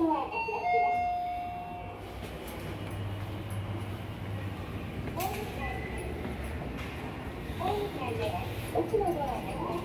大きなドアです。